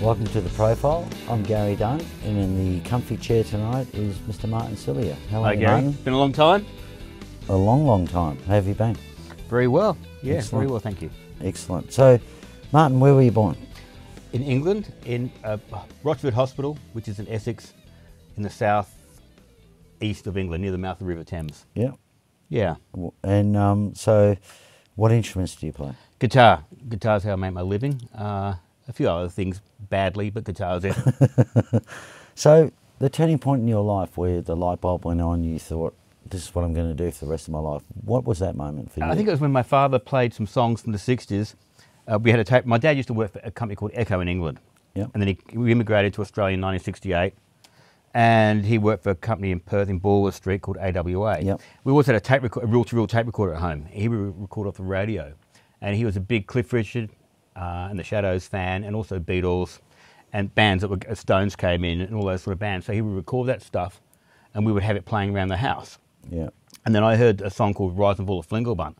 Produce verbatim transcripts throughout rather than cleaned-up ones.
Welcome to The Profile. I'm Gary Dunn, and in the comfy chair tonight is Mister Martin Cilia. How are Hi, you, Gary. Martin? Been a long time? A long, long time. How have you been? Very well. Yeah, Excellent. very well, thank you. Excellent. So, Martin, where were you born? In England, in uh, Rochford Hospital, which is in Essex, in the south east of England, near the mouth of the River Thames. Yeah. Yeah. And um, so, what instruments do you play? Guitar. Guitar's how I make my living. Uh, a few other things badly, but guitar's it. So, the turning point in your life where the light bulb went on, you thought, this is what I'm going to do for the rest of my life. What was that moment for you? I think it was when my father played some songs from the sixties. Uh, we had a tape. My dad used to work for a company called Echo in England. Yep. And then he, he immigrated to Australia in nineteen sixty-eight. And he worked for a company in Perth, in Bulwer Street, called A W A. Yep. We also had a tape record, a reel-to-reel tape recorder at home. He would record off the radio. And he was a big Cliff Richard uh, and The Shadows fan, and also Beatles, and bands that were, uh, Stones came in, and all those sort of bands. So he would record that stuff, and we would have it playing around the house. Yeah. And then I heard a song called Rise and Fall of Flingelbunt.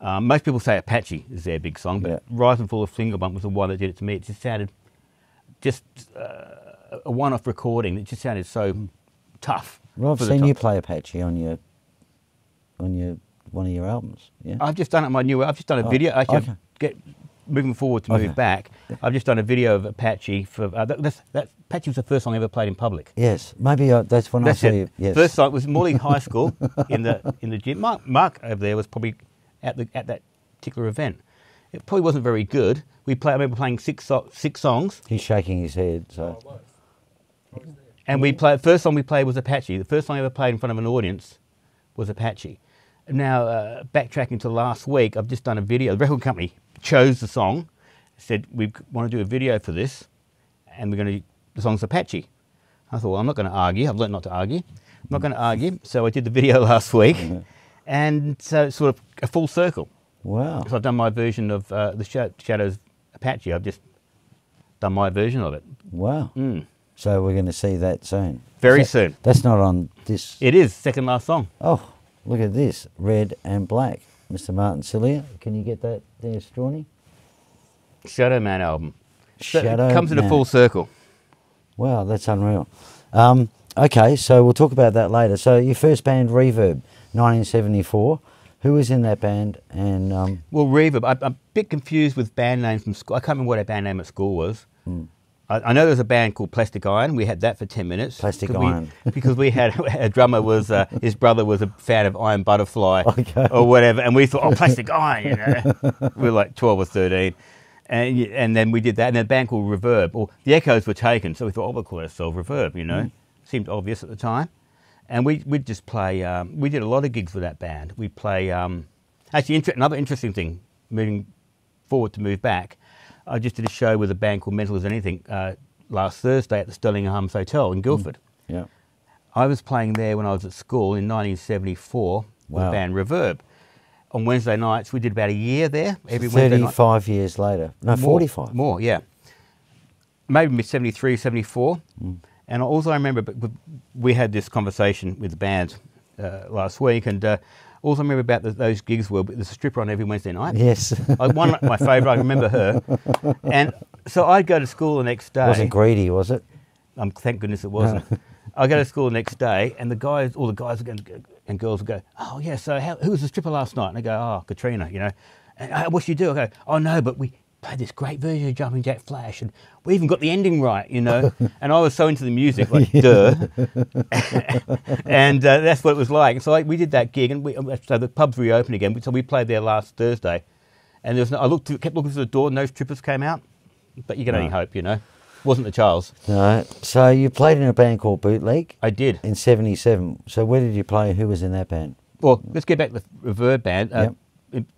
Um, most people say Apache is their big song, but yeah. Rise and Fall of Flingelbunt was the one that did it to me. It just sounded just uh, a one-off recording. It just sounded so tough. Well, I've seen you play Apache on your on your one of your albums. Yeah. I've just done it. My new. I've just done a oh, video. Actually, okay. get moving forward to okay. move back. I've just done a video of Apache for uh, that, that's, that. Apache was the first song I ever played in public. Yes, maybe uh, that's when that's I saw it. you. Yes. First song was Morley High School in the in the gym. Mark, Mark over there was probably at the at that particular event. It probably wasn't very good. We play. I remember playing six so, six songs. He's shaking his head. So. Oh, I was. And we played. First song we played was Apache. The first song I ever played in front of an audience was Apache. Now, uh, backtracking to last week, I've just done a video. The record company chose the song, said, we want to do a video for this, and we're going to, the song's Apache. I thought, well, I'm not going to argue. I've learned not to argue. I'm not going to argue. So I did the video last week, mm-hmm. and so it's sort of a full circle. Wow. So I've done my version of uh, The Shadows Apache. I've just done my version of it. Wow. Mm. So we're going to see that soon. Very that, soon. That's not on this. It is, second last song. Oh. Look at this, red and black. Mister Martin Cilia, can you get that there, Strawny? Shadow Man album. Shadow it comes Man. in a full circle. Wow, that's unreal. Um, okay, so we'll talk about that later. So your first band, Reverb, nineteen seventy-four. Who was in that band? And um, well, Reverb, I, I'm a bit confused with band names from school. I can't remember what our band name at school was. Mm. I, I know there's a band called Plastic Iron. We had that for ten minutes. Plastic Iron, we, because we had a drummer was uh, his brother was a fan of Iron Butterfly okay. or whatever, and we thought, oh, Plastic Iron. You know? We were like twelve or thirteen, and and then we did that. And a band called Reverb, or the Echoes were taken, so we thought, oh, we'll call ourselves Reverb. You know, mm. seemed obvious at the time, and we we'd just play. Um, we did a lot of gigs with that band. We play. Um, actually, inter another interesting thing, moving forward to move back. I just did a show with a band called Mental As Anything uh, last Thursday at the Sterling Arms Hotel in Guildford. Mm. Yeah, I was playing there when I was at school in nineteen seventy-four wow. with the band Reverb. On Wednesday nights, we did about a year there. Every so Wednesday thirty-five night. years later. No, more, forty-five. More, yeah. Maybe seventy-three, seventy-four. Mm. And also I remember we had this conversation with the band uh, last week, and uh, also remember about the, those gigs were, there's a stripper on every Wednesday night. Yes. I, one my favourite, I remember her. And so I'd go to school the next day. It wasn't greedy, was it? Um, thank goodness it wasn't. No. I'd go to school the next day, and the guys, all the guys and girls would go, oh, yeah, so how, who was the stripper last night? And I go, oh, Katrina, you know. And oh, what'd she do? I go, oh, no, but we played this great version of Jumping Jack Flash, and we even got the ending right, you know. And I was so into the music, like, duh. And uh, that's what it was like. So like, we did that gig, and we, so the pubs reopened again. So we played there last Thursday, and there was no, I looked, kept looking through the door, and no strippers came out. But you can no. only hope, you know. Wasn't the Charles. No. So you played in a band called Bootleg. I did. In seventy-seven. So where did you play? Who was in that band? Well, let's get back to the Reverb band. Uh, yep.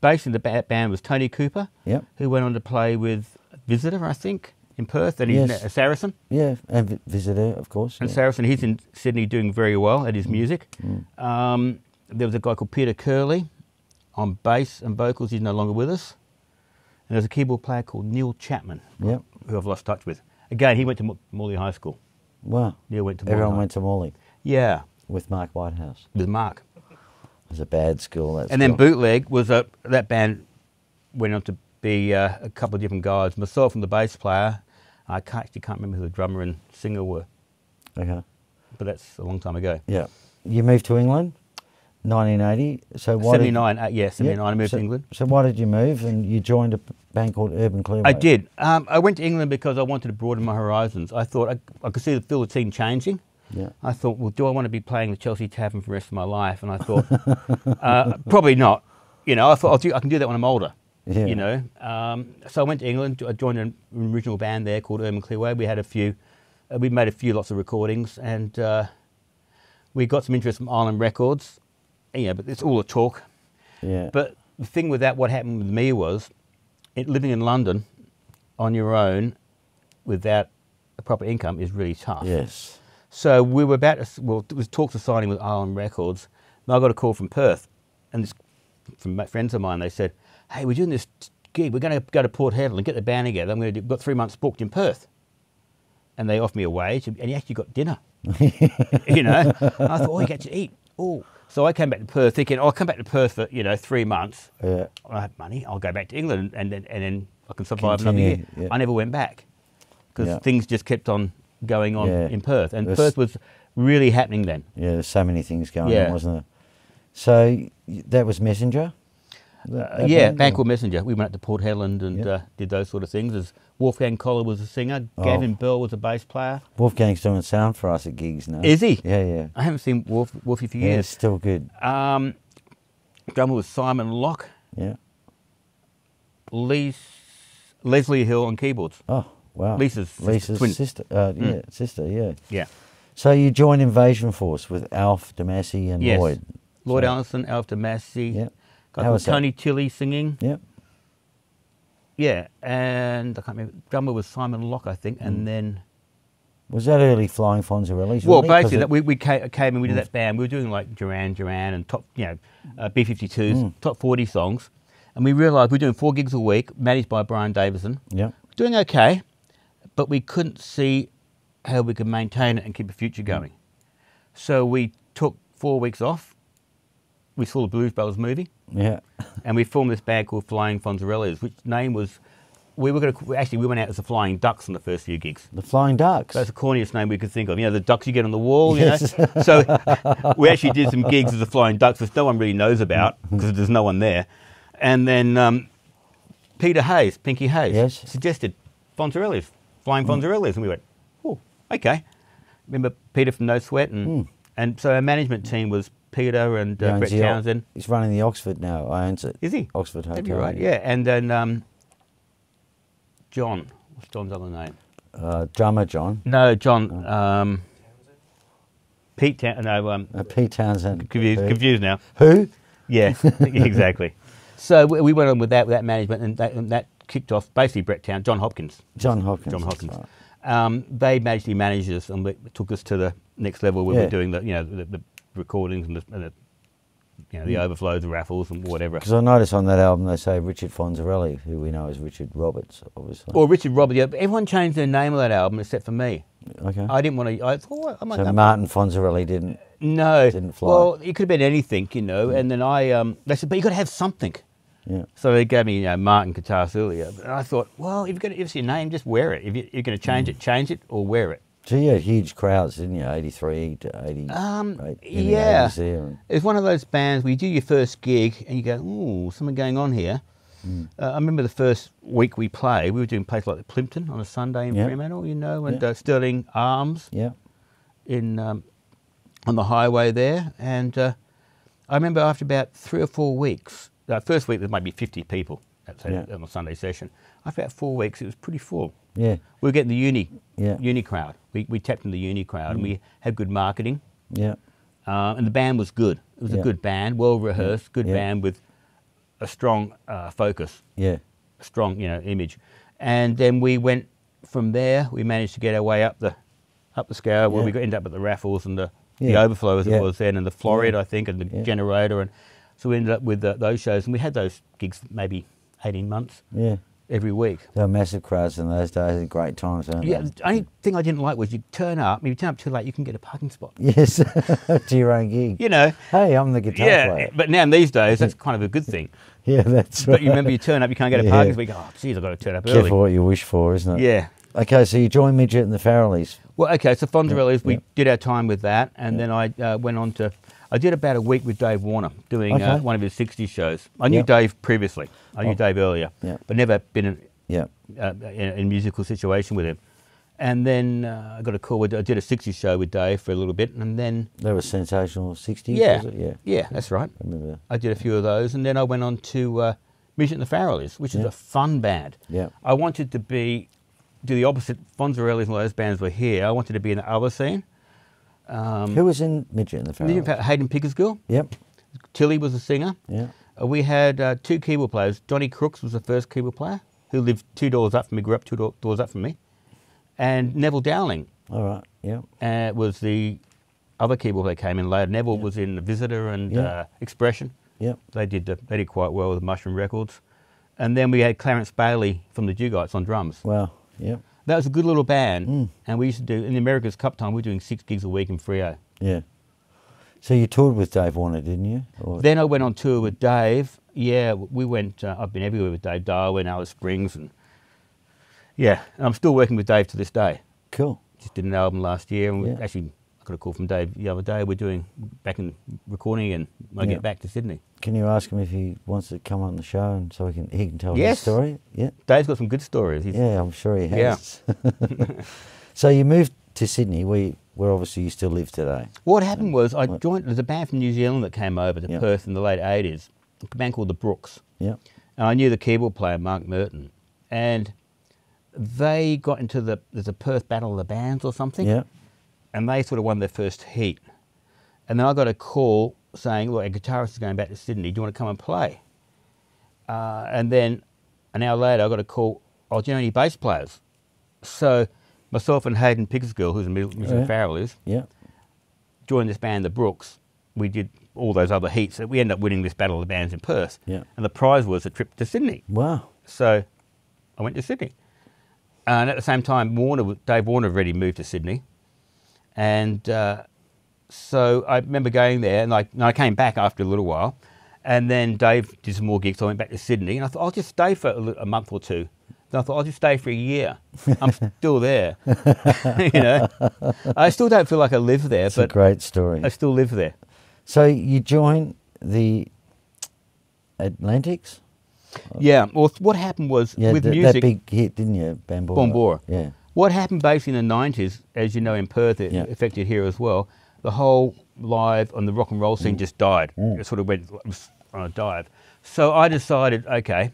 Basically, the band was Tony Cooper, yep. who went on to play with Visitor, I think, in Perth, and he's yes. in Saracen. Yeah, and Visitor, of course. And yeah. Saracen, he's in Sydney doing very well at his music. Mm. Um, there was a guy called Peter Curley on bass and vocals. He's no longer with us. And there was a keyboard player called Neil Chapman, yep. who I've lost touch with. Again, he went to Morley High School. Wow. Neil went to Morley. Everyone High. went to Morley. Yeah. With Mark Whitehouse. With Mark. It was a bad school. That and school. Then Bootleg was a that band went on to be uh, a couple of different guys. Myself and the bass player, I can't, actually can't remember who the drummer and singer were. Okay. But that's a long time ago. Yeah. You moved to England? nineteen eighty. So why seventy-nine, did, uh, yeah, seventy-nine, yeah. I moved so, to England. So why did you move, and you joined a band called Urban Clearway? I did. Um, I went to England because I wanted to broaden my horizons. I thought, I, I could see the, feel the team changing. Yeah. I thought, well, do I want to be playing the Chelsea Tavern for the rest of my life? And I thought, uh, probably not. You know, I thought, I'll do, I can do that when I'm older. Yeah. You know, um, so I went to England. I joined an original band there called Urban Clearway. We had a few, uh, we made a few lots of recordings, and uh, we got some interest from Island Records. Yeah, but it's all a talk. Yeah. But the thing with that, what happened with me was, it, living in London on your own without a proper income is really tough. Yes. So we were about to, well, it was talks of signing with Island Records, and I got a call from Perth, and this, from friends of mine, they said, hey, we're doing this gig, we're going to go to Port Hedland and get the band together. I'm going to do, got three months booked in Perth. And they offered me a wage, and you actually got dinner. You know? And I thought, oh, you get to eat. Oh. So I came back to Perth thinking, oh, I'll come back to Perth for, you know, three months. Yeah. I have money, I'll go back to England, and then, and then I can survive Continue. another year. Yeah. I never went back because yeah. things just kept on going on yeah. in Perth. And There's, Perth was really happening then. Yeah, there's so many things going yeah. on, wasn't it? So that was Messenger? That, that yeah, band called Messenger. We went up to Port Hedland and yep. uh, did those sort of things. As Wolfgang Koller was a singer, oh. Gavin Bell was a bass player. Wolfgang's doing sound for us at gigs now. Is he? Yeah, yeah. I haven't seen Wolf, Wolfie for years. Yeah, it's still good. Um, drummer was Simon Locke. Yeah. Lise, Leslie Hill on keyboards. Oh, wow. Lisa's sister. Lisa's twin. sister, uh, mm. yeah, sister, yeah. Yeah. So you joined Invasion Force with Alf DeMassey and yes. Lloyd. Lloyd so. Allison, Alf DeMassey. Yeah. I was Tony that? Tilley singing. Yeah. Yeah, and I can't remember. Drummer was Simon Locke, I think, and mm. then. Was that early Flying Fonzarellis? Well, basically, that we, we came, came and we did that band. We were doing like Duran Duran and top, you know, uh, B fifty-twos, mm. top forty songs, and we realised we were doing four gigs a week, managed by Brian Davison. Yeah. Doing okay, but we couldn't see how we could maintain it and keep the future going. Mm. So we took four weeks off. We saw the Blues Brothers movie. Yeah. And we formed this band called Flying Fonzarellis, which name was, we were going to, actually we went out as the Flying Ducks on the first few gigs. The Flying Ducks? That's the corniest name we could think of. You know, the ducks you get on the wall, yes. you know. So we actually did some gigs as the Flying Ducks, which no one really knows about because there's no one there. And then um, Peter Hayes, Pinky Hayes, yes. suggested Fonzarellis, Flying Fonzarellis. Mm. And we went, oh, okay. Remember Peter from No Sweat? And, mm. and so our management team was Peter and uh, Brett Townsend. He's running the Oxford now, owns it. Is he? Oxford Hotel. That'd be right, yeah. And then um, John, what's John's other name? Uh, drummer John. No, John. Oh. Um, Pete Townsend. No, um, uh, Pete Townsend. Confused, confused now. Who? Yeah, exactly. So we, we went on with that, with that management, and that, and that kicked off basically Brett Townsend, John Hopkins. John Hopkins. John Hopkins. Right. Um, they managed to manage us and we, took us to the next level where yeah. we're doing the, you know, the, the recordings and the, and the you know the mm. overflows and Raffles and whatever. Because I notice on that album they say Richard Fonzarelli, who we know as Richard Roberts, obviously. Or Richard Roberts. Yeah, but everyone changed their name of that album except for me. Okay. I didn't want to. I thought I might. So Martin Fonzarelli didn't. No. Didn't fly. Well, it could have been anything, you know. Mm. And then I, um, they said, but you got to have something. Yeah. So they gave me, you know, Martin Cilia earlier, and I thought, well, if you're going to, if it's your name, just wear it. If you're going to change mm. it, change it or wear it. So you had huge crowds, didn't you? eighty-three to eighty. Um, eight, yeah. And it was one of those bands where you do your first gig and you go, ooh, something going on here. Mm. Uh, I remember the first week we played, we were doing places like Plimpton on a Sunday in yep. Fremantle, you know, and yep. uh, Sterling Arms yep. in um, on the highway there. And uh, I remember after about three or four weeks, the first week there might be fifty people at, say, yep. on a Sunday session. After about four weeks, it was pretty full. Yeah, we were getting the uni, yeah. uni crowd. We we tapped into the uni crowd, mm. and we had good marketing. Yeah, uh, and the band was good. It was yeah. a good band, well rehearsed, good yeah. band with a strong uh, focus. Yeah, a strong you know image, and then we went from there. We managed to get our way up the up the scale where yeah. we got, ended up at the Raffles and the, yeah. the Overflow as yeah. it was then, and the Florid yeah. I think, and the yeah. Generator, and so we ended up with the, those shows, and we had those gigs maybe eighteen months. Yeah. Every week. There were massive crowds in those days, and great times, weren't yeah, they? Yeah, the only thing I didn't like was you turn up, if you turn up too late, you can get a parking spot. Yes, to your own gig. You know. Hey, I'm the guitar yeah, player. But now in these days, that's kind of a good thing. Yeah, that's right. But you remember you turn up, you can't get a yeah. parking spot, you go, oh, geez, I've got to turn up Careful early. Careful what you wish for, isn't it? Yeah. Okay, so you joined Midget and the Farrellys. Well, okay, so Fonzarellis, yeah, we yeah. did our time with that, and yeah. then I uh, went on to, I did about a week with Dave Warner doing okay. uh, one of his sixties shows. I knew yeah. Dave previously. I knew oh. Dave earlier, yeah. but never been in, yeah. uh, in a musical situation with him. And then uh, I got a call. With, I did a sixties show with Dave for a little bit, and then that was sensational sixties. Yeah, was it? yeah, yeah, that's right. I remember that. I did a few of those, and then I went on to uh, Visit the Farrellys, which yeah. is a fun band. Yeah, I wanted to be do the opposite. Fonzarellis and all those bands were here. I wanted to be in the other scene. Um, Who was in Midget and the Farrellys? Hayden Pickersgill. Yep. Tilly was a singer. Yeah. Uh, we had uh, two keyboard players. Johnny Crooks was the first keyboard player, who lived two doors up from me, grew up two do doors up from me. And Neville Dowling. All right, yeah. Uh, was the other keyboard player that came in later. Neville yeah. was in the Visitor and yeah. uh, Expression. Yeah. They did the, they did quite well with Mushroom Records. And then we had Clarence Bailey from the Dugites on drums. Wow, yeah. That was a good little band. Mm. And we used to do, in the America's Cup time, we were doing six gigs a week in Frio. Yeah. So you toured with Dave Warner, didn't you? Or then I went on tour with Dave. Yeah, we went, uh, I've been everywhere with Dave Darwin, Alice Springs, and yeah, and I'm still working with Dave to this day. Cool. Just did an album last year, and we yeah. actually I got a call from Dave the other day. We're doing back in recording again. I yeah. get back to Sydney. Can you ask him if he wants to come on the show, and so he can he can tell yes. his story? Yeah. Dave's got some good stories. He's, yeah, I'm sure he has. Yeah. So you moved to Sydney, where where obviously you still live today. What happened was I what? joined. There's a band from New Zealand that came over to yeah. Perth in the late eighties. A band called the Brooks. Yeah. And I knew the keyboard player Mark Merton, and they got into the, there's a Perth Battle of the Bands or something, yeah. and they sort of won their first heat. And then I got a call saying, look, a guitarist is going back to Sydney, do you want to come and play? Uh, and then an hour later I got a call, oh, do you know any bass players? So myself and Hayden Pickersgill, who's a musician yeah. in Farrellys, yeah. joined this band, the Brooks. We did all those other heats, so we ended up winning this Battle of the Bands in Perth. Yeah. And the prize was a trip to Sydney. Wow. So I went to Sydney. And at the same time, Warner, Dave Warner already moved to Sydney. And uh, so I remember going there, and I, and I came back after a little while. And then Dave did some more gigs, so I went back to Sydney. And I thought, I'll just stay for a, a month or two. Then I thought, I'll just stay for a year. I'm still there. You know, I still don't feel like I live there. It's but a great story. I still live there. So you joined the Atlantics? Yeah, well, what happened was yeah, with th music... that big hit, didn't you, Bambora? Bambora. Yeah. What happened basically in the nineties, as you know, in Perth, it yeah. affected here as well, the whole live and the rock and roll scene mm. just died. Mm. It sort of went on a dive. So I decided, okay,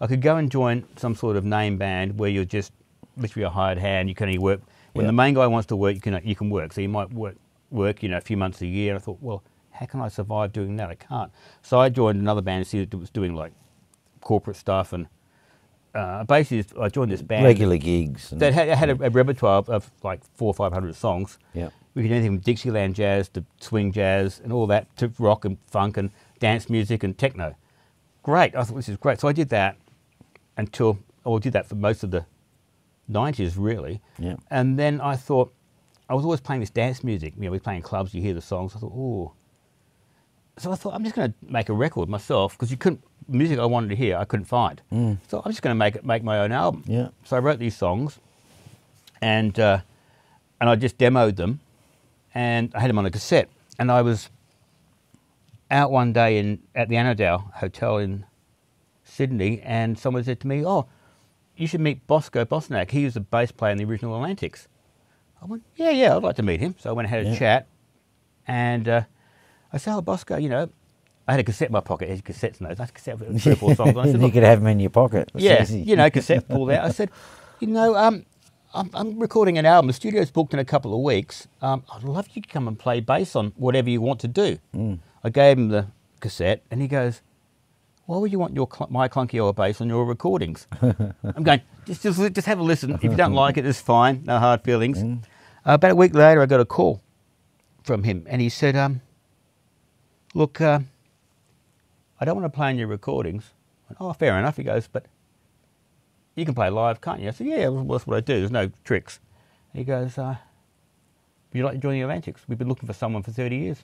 I could go and join some sort of name band where you're just literally a hired hand, you can only work. When yeah. the main guy wants to work, you can, you can work. So you might work, work, you know, a few months a year. And I thought, well, how can I survive doing that? I can't. So I joined another band that was doing like corporate stuff, and uh, basically I joined this band. Regular gigs. That had, had a, a repertoire of, of like four or five hundred songs. Yeah. We could do anything from Dixieland jazz to swing jazz and all that, to rock and funk and dance music and techno. Great, I thought this is great. So I did that until, or I did that for most of the nineties really. Yeah. And then I thought, I was always playing this dance music. You know, we were playing clubs, you hear the songs, I thought, ooh. So I thought, I'm just going to make a record myself, because you couldn't, music I wanted to hear, I couldn't find. Mm. So I'm just going to make it, make my own album. Yeah. So I wrote these songs, and uh, and I just demoed them, and I had them on a cassette. And I was out one day in at the Annandale Hotel in Sydney, and someone said to me, "Oh, you should meet Bosco Bosnack. He was the bass player in the original Atlantics." I went, "Yeah, yeah, I'd like to meet him." So I went and had a yeah. chat, and uh, I said, "Oh, Bosco, you know." I had a cassette in my pocket. I had cassettes in those. I had a cassette with three or four songs. I said, you could have them in your pocket. That's yeah, easy. You know, cassette pulled out. I said, you know, um, I'm, I'm recording an album. The studio's booked in a couple of weeks. Um, I'd love you to come and play bass on whatever you want to do. Mm. I gave him the cassette, and he goes, why would you want your cl my clunky old bass on your recordings? I'm going, just, just, just have a listen. If you don't like it, it's fine. No hard feelings. Mm. Uh, about a week later, I got a call from him, and he said, um, look, uh, I don't want to play in your recordings. I went, oh, fair enough, he goes, but you can play live, can't you? I said, yeah, well, that's what I do. There's no tricks. He goes, uh, would you like to join the Atlantics? We've been looking for someone for thirty years.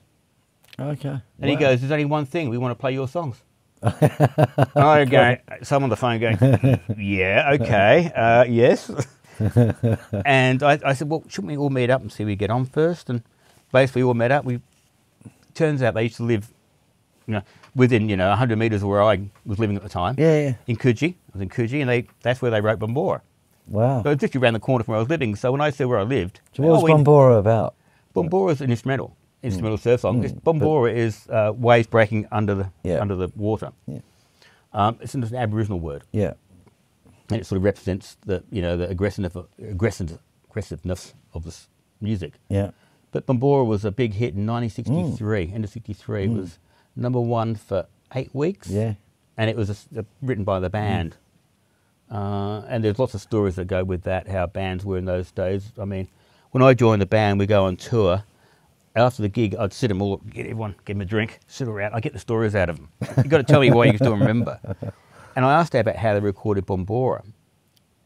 Okay. And wow. he goes, there's only one thing. We want to play your songs. I go, someone on the phone going, yeah, okay, uh, yes. And I, I said, well, shouldn't we all meet up and see we get on first? And basically we all met up. We, it turns out they used to live, you know, within, you know, one hundred metres of where I was living at the time. Yeah, yeah. In Coogee. I was in Coogee, and they, that's where they wrote Bombora. Wow. So it was literally around the corner from where I was living. So when I said where I lived... So what oh, was Bombora about? Bombora is an instrumental, instrumental mm. surf song. Mm. Bombora is uh, waves breaking under the yeah. under the water. Yeah. Um, it's an, it's an Aboriginal word. Yeah. And it sort of represents the, you know, the aggressiveness of, aggressiveness of this music. Yeah. But Bombora was a big hit in nineteen sixty-three, mm. end of sixty-three. Mm. It was number one for eight weeks. Yeah. And it was a, a, written by the band. Mm. Uh, and there's lots of stories that go with that, how bands were in those days. I mean, when I joined the band, we go on tour. After the gig, I'd sit them all, get everyone, give them a drink, sit around. I get the stories out of them. You've got to tell me why you still remember. And I asked her about how they recorded Bombora,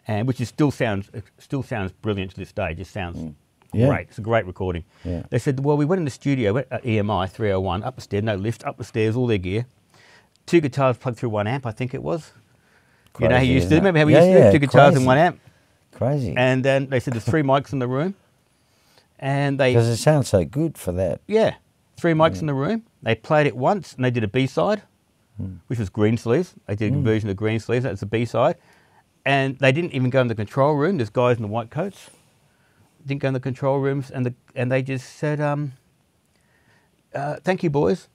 and which is still sounds still sounds brilliant to this day. It just sounds mm. yeah. great. It's a great recording. Yeah. They said, well, we went in the studio, went at E M I three oh one, up the stairs, no lift, up the stairs, all their gear. Two guitars plugged through one amp, I think it was. Crazy, you know how you used to, remember how we yeah, used to do yeah, two guitars crazy. and one amp? Crazy. And then they said there's three mics in the room. And they... Because it sounds so good for that. Yeah. Three mics mm. in the room. They played it once and they did a B-side, mm. which was Greensleeves. They did a conversion mm. of Greensleeves. That's a B-side. And they didn't even go in the control room. There's guys in the white coats. Didn't go in the control rooms. And, the, and they just said, um, uh, thank you, boys.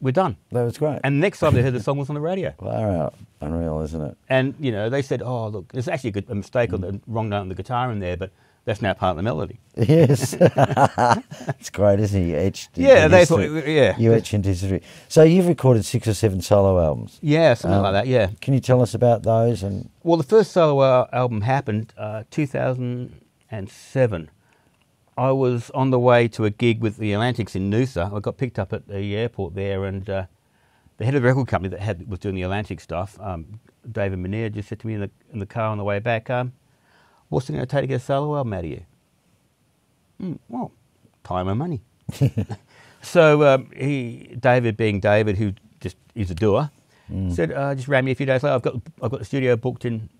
We're done. That was great. And the next time they heard the song was on the radio. Wow. Unreal, isn't it? And, you know, they said, oh, look, there's actually a, good, a mistake mm. on the wrong note on the guitar in there, but... That's now part of the melody. Yes. It's great, isn't it? You etched into yeah, history. Yeah. You etched into history. So you've recorded six or seven solo albums. Yeah, something um, like that, yeah. Can you tell us about those? And well, the first solo album happened uh, two thousand seven. I was on the way to a gig with the Atlantics in Noosa. I got picked up at the airport there, and uh, the head of the record company that had, was doing the Atlantic stuff, um, David Manier, just said to me in the, in the car on the way back, um, what's it going to take to get a solo album out of you? Mm, well, time and money. So um, he, David being David, who just is a doer, mm. said, uh, just ran me a few days later. I've got, I've got the studio booked in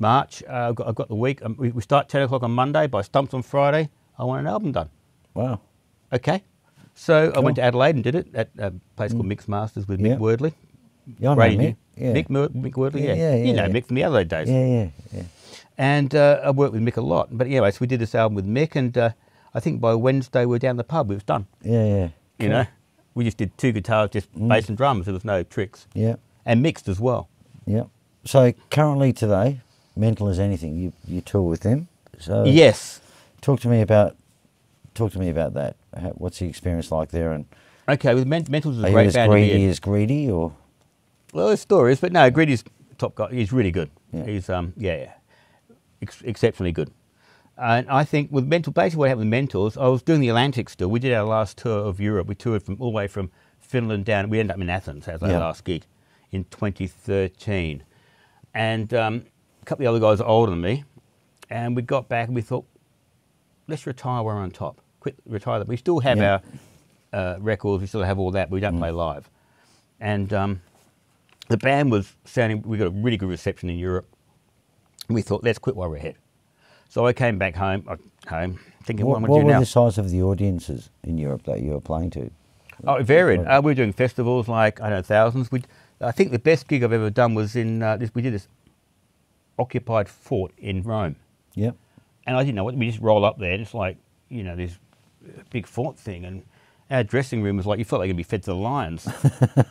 March. Uh, I've, got, I've got the week. Um, we, we start ten o'clock on Monday. By Stumps on Friday, I want an album done. Wow. Okay. So cool. I went to Adelaide and did it at a place mm. called Mix Masters with Mick yeah. Wordley. Yeah, I know Mick. Yeah. Mick, Mick Wordley, yeah. yeah, yeah you know yeah. Mick from the Adelaide days. Yeah, yeah, yeah. And uh, I worked with Mick a lot. But anyway, so we did this album with Mick, and uh, I think by Wednesday we were down the pub. It was done. Yeah, yeah. You cool. know, we just did two guitars, just mm. bass and drums. There was no tricks. Yeah. And mixed as well. Yeah. So currently today, Mental As Anything, you, you tour with them. So yes. Talk to me about talk to me about that. How, what's the experience like there? And okay, with Men Mental's a great band. Are you as greedy as Greedy, or? Well, there's stories, but no, Greedy's top guy. He's really good. Yeah. He's um yeah yeah. Ex exceptionally good. Uh, and I think with Mental, basically what happened with Mentors, I was doing the Atlantic still. We did our last tour of Europe. We toured from all the way from Finland down. We ended up in Athens as our yeah. last gig in twenty thirteen. And um, a couple of the other guys are older than me. And we got back and we thought, let's retire where we're on top. Quit, retire that. We still have yeah. our uh, records. We still have all that, but we don't mm. play live. And um, the band was sounding, we got a really good reception in Europe. We thought, let's quit while we're ahead. So I came back home, uh, home thinking, what, what am I going to do now? What were the size of the audiences in Europe that you were playing to? Oh, it varied. Uh, we were doing festivals like, I don't know, thousands. We, I think the best gig I've ever done was in, uh, this, we did this occupied fort in Rome. Yeah. And I didn't know what, we just roll up there, and it's like, you know, this big fort thing. And our dressing room was like, you felt like you'd be fed to the lions.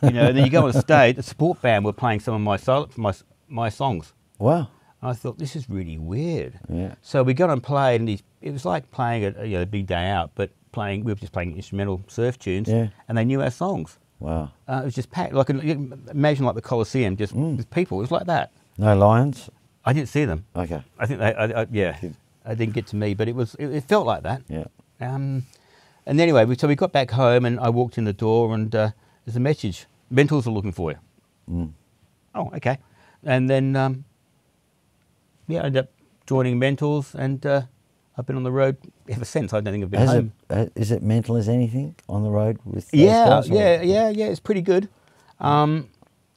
You know, and then you go on stage, the support band were playing some of my, my, my songs. Wow. I thought, this is really weird. Yeah. So we got and played, and it was like playing a, you know, a big day out, but playing we were just playing instrumental surf tunes, yeah. and they knew our songs. Wow. Uh, it was just packed. Like, imagine like the Colosseum, just mm. with people. It was like that. No lions? I didn't see them. Okay. I think they, I, I, yeah, I didn't get to me, but it was, it, it felt like that. Yeah. Um, and anyway, we, so we got back home, and I walked in the door, and uh, there's a message. Mentors are looking for you. Mm. Oh, okay. And then... Um, yeah, I ended up joining Mentals, and uh, I've been on the road ever since. I don't think I've been Has home. It, is it Mental As Anything on the road with those yeah, guys? Yeah, yeah, yeah, it's pretty good. Um,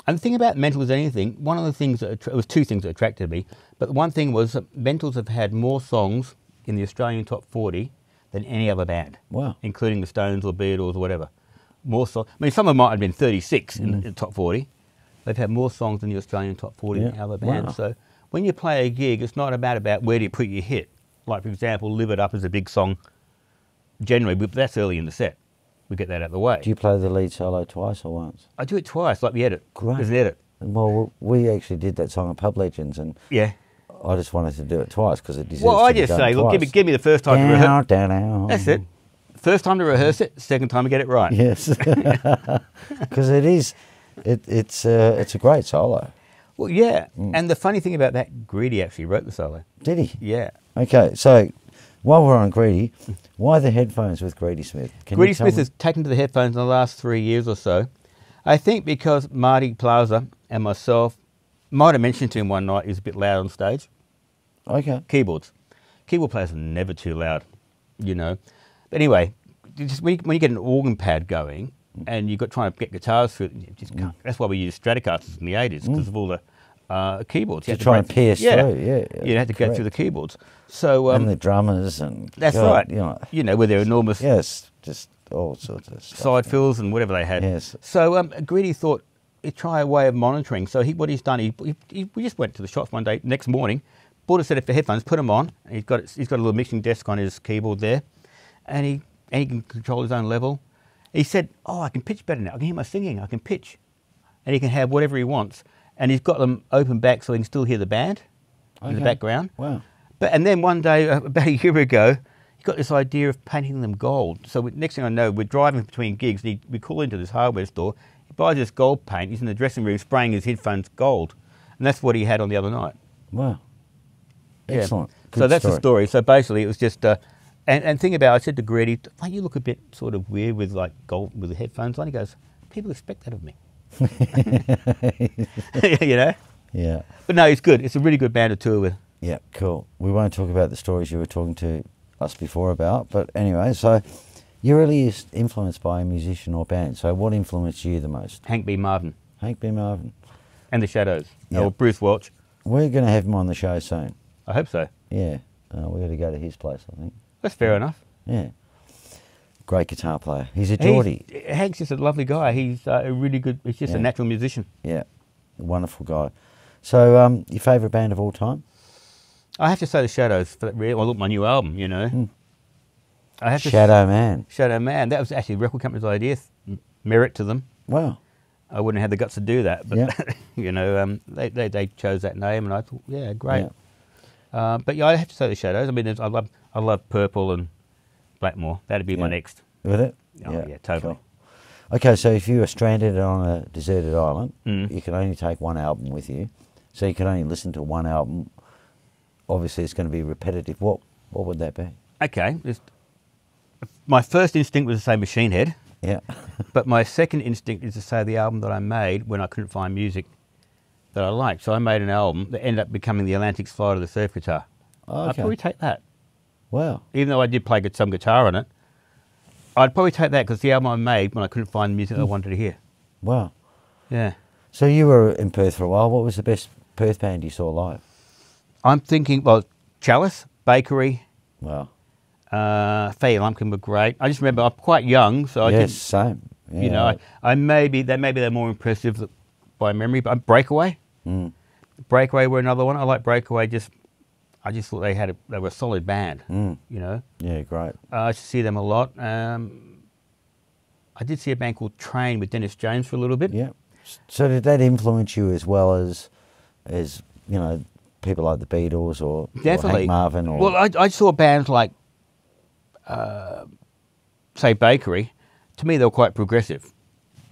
and the thing about Mental As Anything, one of the things that, it was two things that attracted me, But the one thing was that Mentals have had more songs in the Australian top forty than any other band. Wow. Including the Stones or Beatles or whatever. More songs. I mean, some of them might have been thirty-six mm. in the top forty. They've had more songs in the Australian top forty yeah. than other bands. Wow. So when you play a gig, it's not about about where do you put your hit. Like, for example, Live It Up is a big song generally, but that's early in the set. We get that out of the way. Do you play the lead solo twice or once? I do it twice, like the edit. Great. There's an edit. Well, we actually did that song at Pub Legends, and yeah. I just wanted to do it twice because it deserves to be done twice. Well, I just say, look, give me, give me the first time down, to rehearse. Down, down. That's it. First time to rehearse it, second time to get it right. Yes. Because it is, it, it's, uh, it's a great solo. Well, yeah. Mm. And the funny thing about that, Greedy actually wrote the solo. Did he? Yeah. Okay, so while we're on Greedy, why the headphones with Greedy Smith? Can Greedy Smith has taken to the headphones in the last three years or so. I think because Marty Plaza and myself might have mentioned to him one night he was a bit loud on stage. Okay. Keyboards. Keyboard players are never too loud, you know. But anyway, just when you, when you get an organ pad going and you've got trying to get guitars through, you just can't. That's why we used Stratocasters in the eighties, because mm. of all the uh, keyboards. You to, to try and pierce yeah. through, yeah. yeah you had to correct. go through the keyboards. So um, and the drummers and... That's God, right. You know, you know, with their enormous... Yes, just all sorts of stuff. Side yeah. fills and whatever they had. Yes. So um, Greedy thought, try a way of monitoring. So he, what he's done, he, he, he we just went to the shops one day, next morning, bought a set of headphones, put them on. And he's got he's got a little mixing desk on his keyboard there, and he and he can control his own level. He said, "Oh, I can pitch better now. I can hear my singing. I can pitch, and he can have whatever he wants." And he's got them open back so he can still hear the band okay. in the background. Wow! But and then one day, about a year ago, he got this idea of painting them gold. So we, next thing I know, we're driving between gigs, and he, we call into this hardware store. He buys this gold paint, he's in the dressing room spraying his headphones gold. And that's what he had on the other night. Wow. Excellent. Yeah. So that's story. the story. So basically it was just, uh, and, and think about, I said to Greedy, oh, you look a bit sort of weird with like gold, with the headphones on. He goes, people expect that of me. You know? Yeah. But no, it's good. It's a really good band to tour with. Yeah, cool. We won't talk about the stories you were talking to us before about, but anyway, so... You're really influenced by a musician or band, so what influenced you the most? Hank B. Marvin. Hank B. Marvin. And the Shadows. Yep. Or Bruce Welch. We're going to have him on the show soon. I hope so. Yeah. Uh, we've got to go to his place, I think. That's fair enough. Yeah. Great guitar player. He's a Geordie. He's, Hank's just a lovely guy. He's uh, a really good, he's just yeah. a natural musician. Yeah. A wonderful guy. So, um, your favourite band of all time? I have to say the Shadows. For that real, well, look, my new album, you know. Mm. I have to Shadow say, Man. Shadow Man. That was actually the record company's idea. Merit to them. Wow. I wouldn't have the guts to do that, but yeah. you know, um, they, they they chose that name, and I thought, yeah, great. Yeah. Um, but yeah, I have to say the Shadows. I mean, I love I love Purple and Blackmore. That'd be yeah. my next. With it? Oh, yeah. yeah, totally. Cool. Okay, so if you were stranded on a deserted island, mm. you can only take one album with you, so you can only listen to one album. Obviously, it's going to be repetitive. What what would that be? Okay. Just, my first instinct was to say Machine Head. Yeah. But my second instinct is to say the album that I made when I couldn't find music that I liked. So I made an album that ended up becoming the Atlantic Slide of the Surf Guitar. Okay. I'd probably take that. Wow. Even though I did play some guitar on it, I'd probably take that because the album I made when I couldn't find the music mm. I wanted to hear. Wow. Yeah. So you were in Perth for a while. What was the best Perth band you saw live? I'm thinking, well, Chalice, Bakery. Wow. Uh, Faye Lumpkin were great. I just remember I'm quite young, so I yes, same. Yeah. You know, I, I maybe they maybe they're more impressive by memory, but I'm Breakaway, mm. Breakaway were another one. I like Breakaway. Just I just thought they had a, they were a solid band. Mm. You know. Yeah, great. Uh, I used to see them a lot. Um, I did see a band called Train with Dennis James for a little bit. Yeah. So did that influence you as well as as you know people like the Beatles or, or Hank Marvin? Or well, I, I saw bands like. Uh, say Bakery, to me they were quite progressive.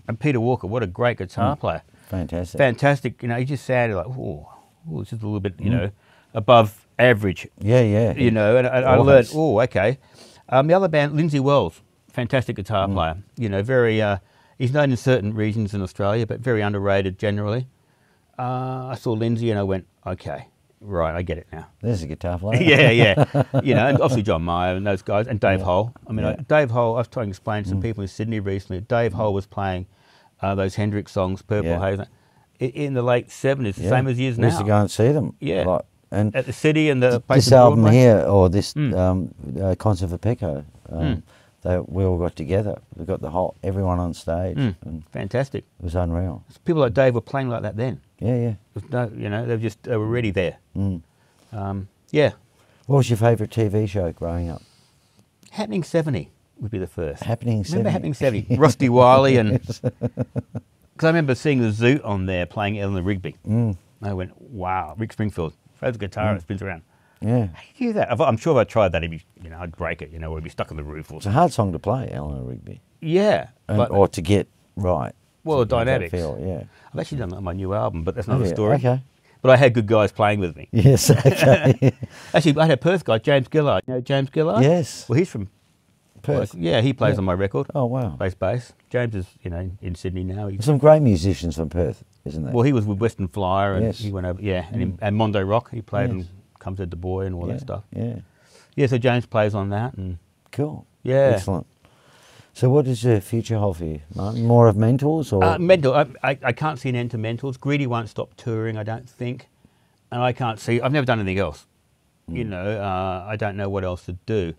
And Peter Walker, what a great guitar mm. player. Fantastic. Fantastic, you know, he just sounded like, oh, oh it's just a little bit, you mm. know, above average. Yeah, yeah. You yeah. know, and, and I learned, oh, okay. Um, the other band, Lindsay Wells, fantastic guitar mm. player. You know, very, uh, he's known in certain regions in Australia, but very underrated generally. Uh, I saw Lindsay and I went, okay. Right, I get it now. There's a guitar player. yeah, yeah. You know, and obviously John Mayer and those guys, and Dave yeah. Hole. I mean, yeah. I, Dave Hole, I was trying to explain to some mm. people in Sydney recently, Dave mm. Hole was playing uh, those Hendrix songs, Purple yeah. Haze, in the late seventies, the yeah. same as he is now. We used to go and see them. Yeah. Like, and at the City and the this album Broadway? Here or this mm. um, uh, concert for Pecco, um, mm. they we all got together. We got the whole everyone on stage. Mm. And fantastic! It was unreal. People like Dave were playing like that then. Yeah, yeah. With no, you know, they were just they were already there. Mm. Um, yeah. What was your favourite T V show growing up? Happening seventy would be the first. Happening seventy. Remember Happening seventy? Rusty Wiley and because I remember seeing the Zoot on there playing Eleanor Rigby. Mm. I went, wow, Rick Springfield. Throws the guitar mm. and it spins around. Yeah. How do you do that? I'm sure if I tried that, it'd be, you know, I'd break it, you know, or it'd be stuck on the roof. Or it's something. A hard song to play, Eleanor Rigby. Yeah. And, but, or to get right. Well, the dynamics. Feel, yeah. I've actually done that on my new album, but that's another yeah. story. Okay. But I had good guys playing with me. Yes, okay. Actually, I had a Perth guy, James Gillard. You know James Gillard? Yes. Well, he's from Perth. Well, yeah, he plays yeah. on my record. Oh, wow. Plays bass. James is, you know, in Sydney now. He's some great musicians from Perth, isn't there? Well, he was with Western Flyer and yes. he went over, yeah, and, mm. and Mondo Rock. He played yes. and comes to Du Bois and all yeah, that stuff. Yeah. Yeah, so James plays on that. And cool. Yeah. Excellent. So what does the future hold for you, Martin? More of Mentals? Or? Uh, mental. I, I, I can't see an end to Mentals. Greedy won't stop touring, I don't think. And I can't see... I've never done anything else. Mm. You know, uh, I don't know what else to do.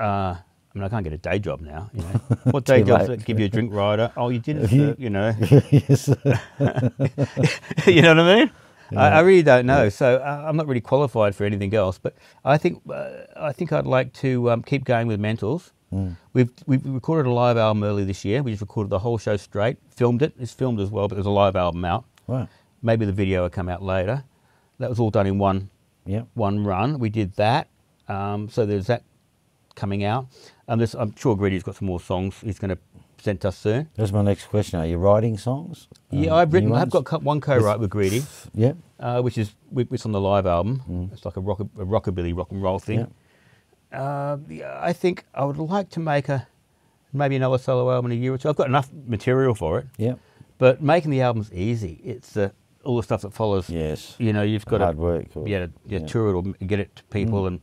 Uh, I mean, I can't get a day job now. You know? What day job does it give you a drink rider? Oh, you didn't, you, you know. Yes. You know what I mean? Yeah. I, I really don't know. Yeah. So uh, I'm not really qualified for anything else. But I think, uh, I think I'd like to um, keep going with Mentals. Mm. We've we recorded a live album early this year. We just recorded the whole show straight, filmed it. It's filmed as well, but there's a live album out. Right. Maybe the video will come out later. That was all done in one, yeah, one run. We did that. Um, so there's that coming out. And this, I'm sure Greedy's got some more songs he's going to present to us soon. That's my next question. Are you writing songs? Yeah, um, I've written. I've got one co-write with Greedy. Yeah. Uh, which is it's on the live album. Mm. It's like a, rock, a rockabilly rock and roll thing. Yeah. Uh, I think I would like to make a maybe another solo album in a year or two. I've got enough material for it. Yeah. But making the album's easy. It's uh, all the stuff that follows. Yes. You know, you've got hard to work. Or, yeah, yeah, yeah, tour it or get it to people, mm. and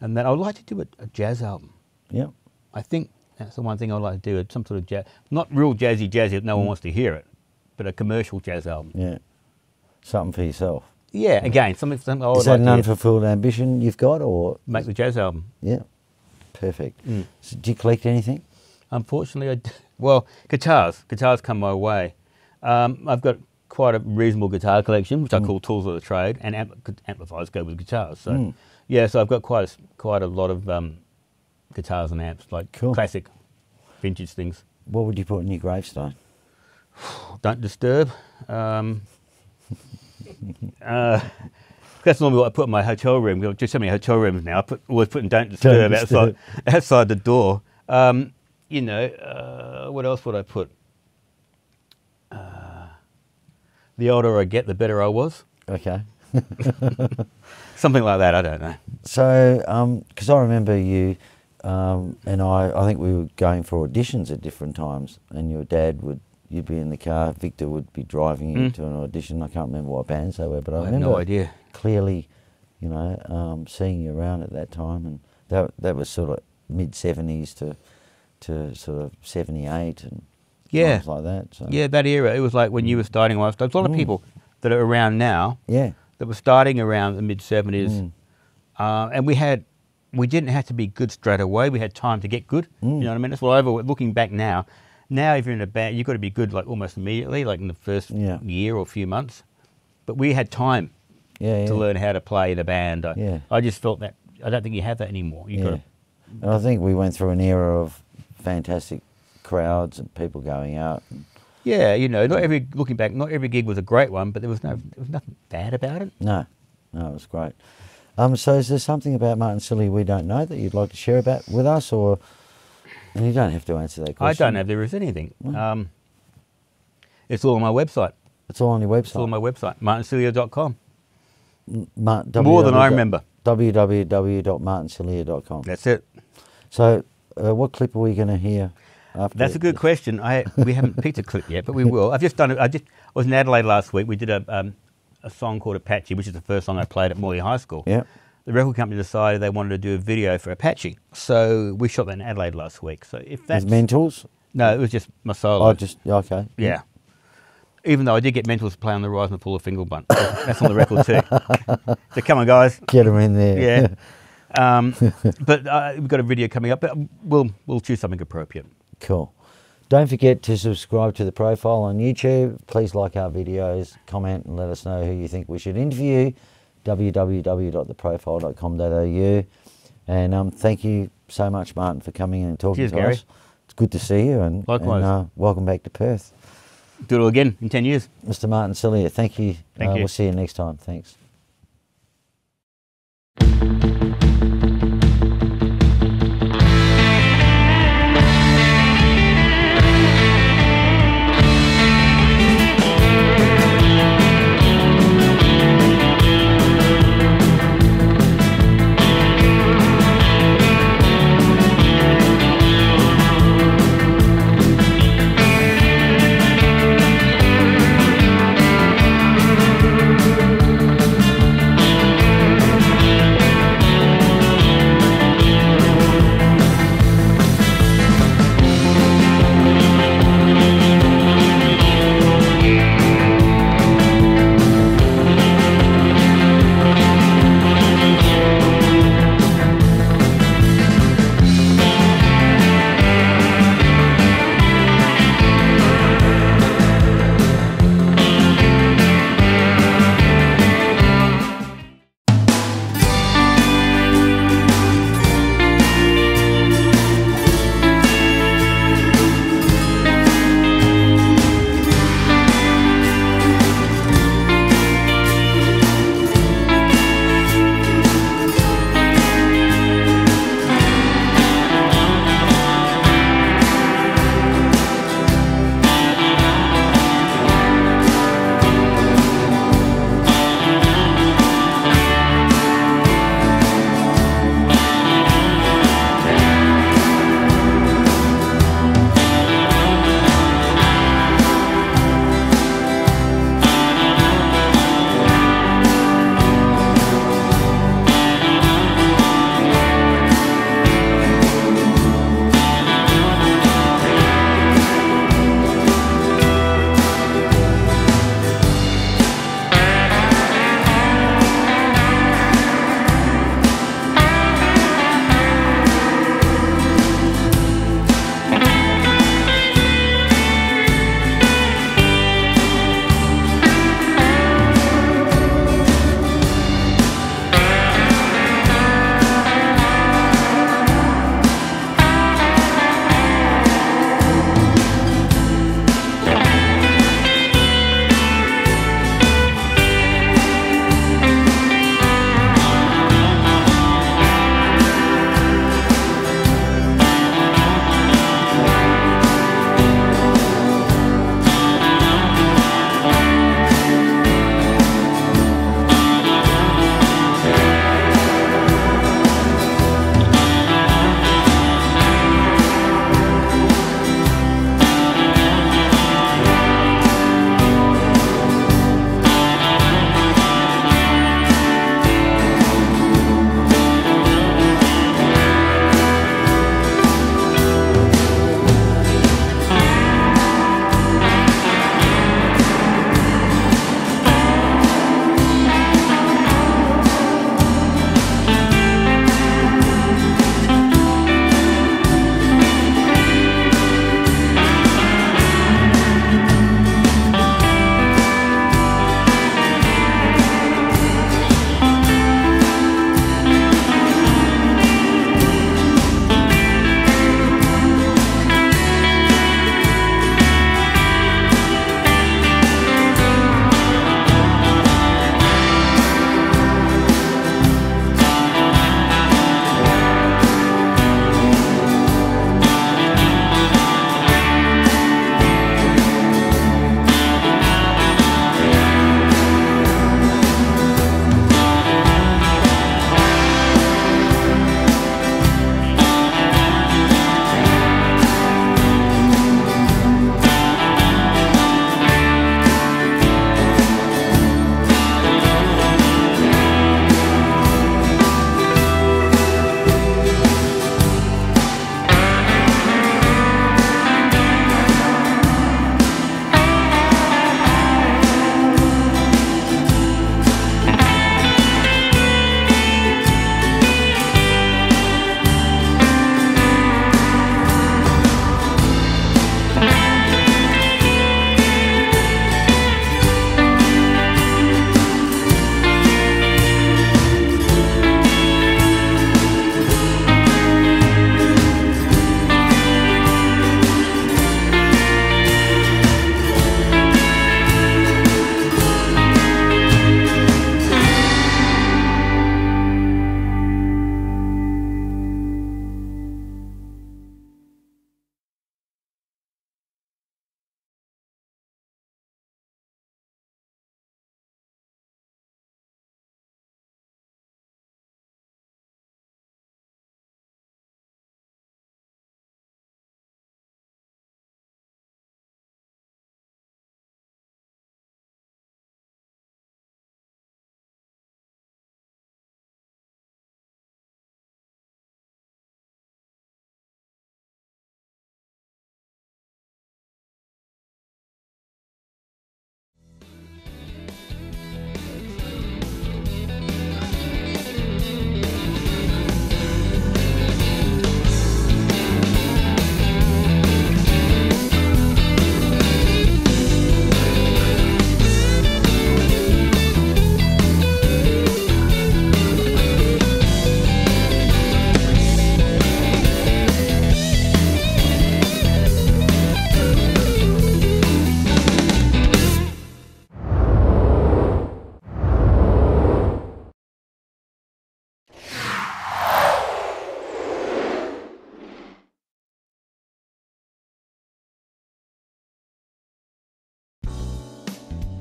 and then I would like to do a, a jazz album. Yeah. I think that's the one thing I'd like to do. Some sort of jazz, not real jazzy jazzy. No mm. one wants to hear it, but a commercial jazz album. Yeah. Something for yourself. Yeah, again, something. something I would Is that like an unfulfilled ambition you've got, or make the jazz album? Yeah, perfect. Mm. So do you collect anything? Unfortunately, I do. Well, guitars. Guitars come my way. Um, I've got quite a reasonable guitar collection, which mm. I call tools of the trade, and ampl amplifiers go with guitars. So, mm. yeah, so I've got quite a, quite a lot of um, guitars and amps, like cool. classic, vintage things. What would you put in your gravestone? Don't disturb. Um, Uh, that's normally what I put in my hotel room. There's just so many hotel rooms now. I put, always put in don't disturb, don't disturb. Outside, outside the door. Um, you know, uh, what else would I put? Uh, the older I get, the better I was. Okay. Something like that, I don't know. So, because um, I remember you um, and I, I think we were going for auditions at different times and your dad would you'd be in the car, Victor would be driving you mm. to an audition. I can't remember what bands they were, but I, I remember have no idea. Clearly, you know, um, seeing you around at that time. And that, that was sort of mid seventies to to sort of seventy-eight and yeah. things like that. So. Yeah, that era. It was like when you were starting. Well, there's a lot of mm. people that are around now yeah. that were starting around the mid seventies. Mm. Uh, and we had, we didn't have to be good straight away. We had time to get good. Mm. You know what I mean? That's what I've always, looking back now, Now, if you're in a band, you've got to be good like almost immediately, like in the first yeah. year or few months. But we had time yeah, yeah. to learn how to play in a band. I, yeah. I just felt that, I don't think you have that anymore. You yeah. got to, and I think we went through an era of fantastic crowds and people going out. And, yeah, you know, not every, looking back, not every gig was a great one, but there was, no, there was nothing bad about it. No, no, it was great. Um, so is there something about Martin Cilia we don't know that you'd like to share about with us, or... And you don't have to answer that question. I don't know if there is anything. Um, it's all on my website. It's all on your website? It's all on my website, martin cilia dot com. Mar More than I remember. w w w dot martin cilia dot com. That's it. So uh, what clip are we going to hear after? That's a good question. I, we haven't picked a clip yet, but we will. I've just done it. I, just, I was in Adelaide last week. We did a, um, a song called Apache, which is the first song I played at Morley High School. Yeah. The record company decided they wanted to do a video for Apache, so we shot that in Adelaide last week. So if that's Mentals, no, it was just my solo. I just okay, yeah. even though I did get Mental to play on the Rise and the Fall of Flingelbunt. That's on the record too. So come on, guys. Get them in there. Yeah. Um, but uh, we've got a video coming up, but we'll, we'll choose something appropriate. Cool. Don't forget to subscribe to the profile on YouTube. Please like our videos, comment, and let us know who you think we should interview. w w w dot the profile dot com dot a u. And um, thank you so much, Martin, for coming in and talking Cheers, to Gary. us. It's good to see you. And, Likewise. and uh, welcome back to Perth. Do it all again in ten years. Mister Martin Cilia, thank you. Thank uh, you. We'll see you next time. Thanks.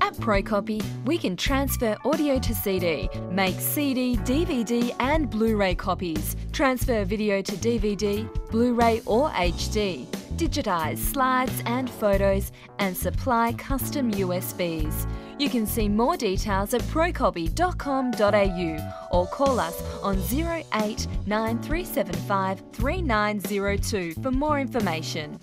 At ProCopy, we can transfer audio to C D, make C D, D V D and Blu-ray copies, transfer video to D V D, Blu-ray or H D, digitise slides and photos and supply custom U S Bs. You can see more details at procopy dot com dot a u or call us on zero eight nine three seven five three nine zero two for more information.